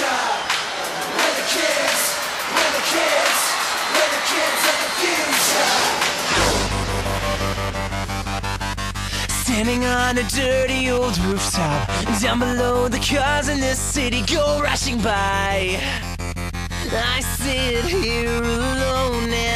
job. We're the kids of the future. Standing on a dirty old rooftop, down below the cars in this city go rushing by. I sit here alone and